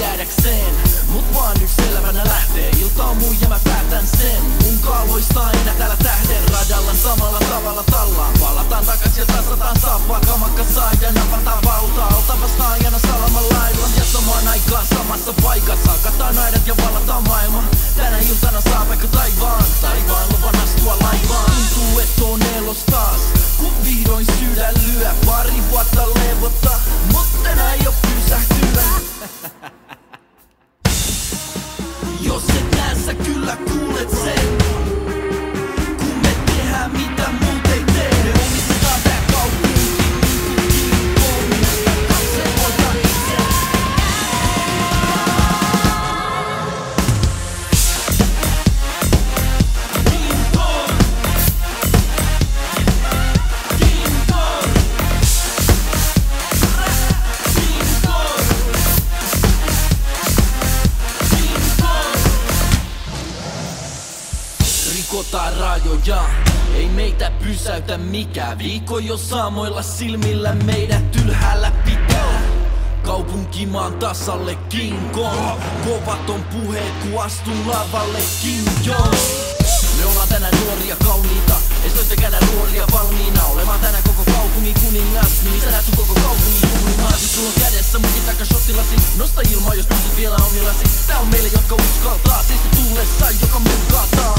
jäädäkseen. Mut vaan yks selvänä lähtee, ilta on mun ja mä päätän sen. Mun kalvoista aina täällä tähden radalla, samalla tavalla tallaan. Palataan takas ja tasataan saapaa, kamakassa ja napataan valtaa. Alta vastaajana salamalla lailla ja samaan aikaan samassa paikassa. Hakataan aidat ja vallataan maailma, tänä iltana saa vaikka taivaan. Taivaan luvan astua laivaan. Tuntuu et on elos taas, kun vihdoin sydän lyö. Pari vuotta levota, mutta enää ei oo pysähtyä. Jos et näe, sä kyllä kuulet sen, kun me tehdään mitä muut ei tee. Me omistetaan tää kaupunki, niin kun kiinnipohjasta katse voidaan itse. Rikotaan rajoja, ei meitä pysäytä mikään. Viikko jo samoilla silmillä meidät ylhäällä pitää. Kaupunkimaan tasalle King Kong. Kovat on puheet ku astun lavalle King Kong. Me ollaan tänään nuoria kauniita, ei soita käydä ruolia valmiina. Olemaan tänään koko kaupungin kuningas, niin sä näet sun koko kaupungin kuningas. Jos sulla on kädessä munkin takashottilasi, nosta ilmaa jos pystyt vielä omillasi. Tää on meille jotka uskaltaa, seistä tullessa joka mukaataan.